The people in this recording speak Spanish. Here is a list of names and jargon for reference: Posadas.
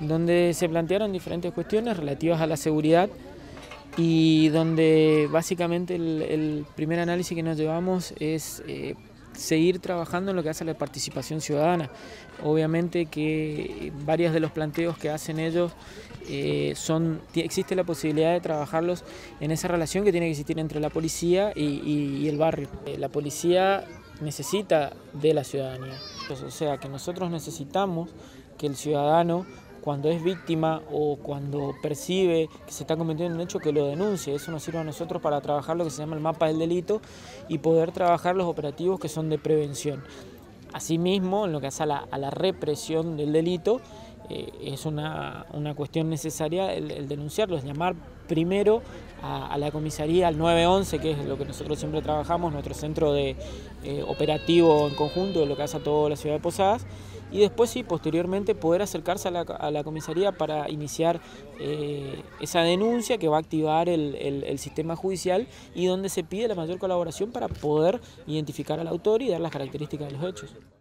donde se plantearon diferentes cuestiones relativas a la seguridad y donde básicamente el primer análisis que nos llevamos es seguir trabajando en lo que hace a la participación ciudadana. Obviamente que varios de los planteos que hacen ellos existe la posibilidad de trabajarlos en esa relación que tiene que existir entre la policía y el barrio. La policía necesita de la ciudadanía, o sea que nosotros necesitamos que el ciudadano, cuando es víctima o cuando percibe que se está cometiendo un hecho, que lo denuncie. Eso nos sirve a nosotros para trabajar lo que se llama el mapa del delito y poder trabajar los operativos que son de prevención. Asimismo, en lo que hace a la represión del delito, es una cuestión necesaria el denunciarlo, es llamar primero a la comisaría, al 911, que es lo que nosotros siempre trabajamos, nuestro centro de operativo en conjunto de lo que hace a toda la ciudad de Posadas, y después sí, posteriormente, poder acercarse a la comisaría para iniciar esa denuncia que va a activar el sistema judicial y donde se pide la mayor colaboración para poder identificar al autor y dar las características de los hechos.